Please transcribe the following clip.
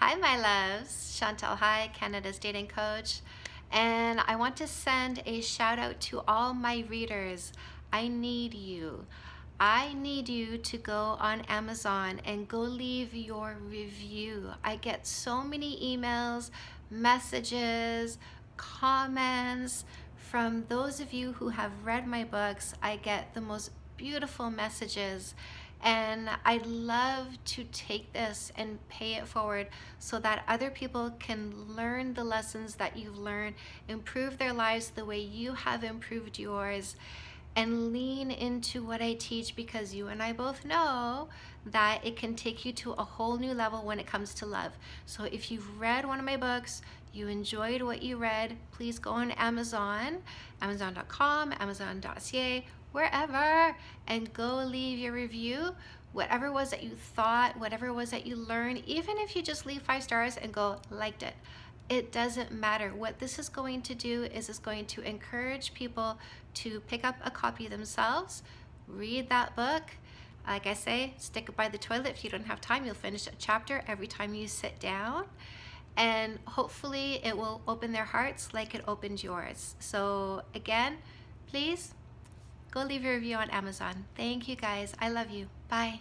Hi my loves, Chantal Heide, Canada's dating coach, and I want to send a shout out to all my readers. I need you. I need you to go on Amazon and go leave your review. I get so many emails, messages, comments from those of you who have read my books. I get the most beautiful messages, and I'd love to take this and pay it forward so that other people can learn the lessons that you've learned, improve their lives the way you have improved yours, and lean into what I teach, because you and I both know that it can take you to a whole new level when it comes to love. So if you've read one of my books, you enjoyed what you read, please go on Amazon, amazon.com, amazon.ca, wherever, and go leave your review, whatever it was that you thought, whatever it was that you learned. Even if you just leave 5 stars and go, liked it, it doesn't matter. What this is going to do is it's going to encourage people to pick up a copy themselves, read that book. Like I say, stick it by the toilet. If you don't have time, you'll finish a chapter every time you sit down, and hopefully it will open their hearts like it opened yours. So again, please go leave your review on Amazon. Thank you guys. I love you. Bye.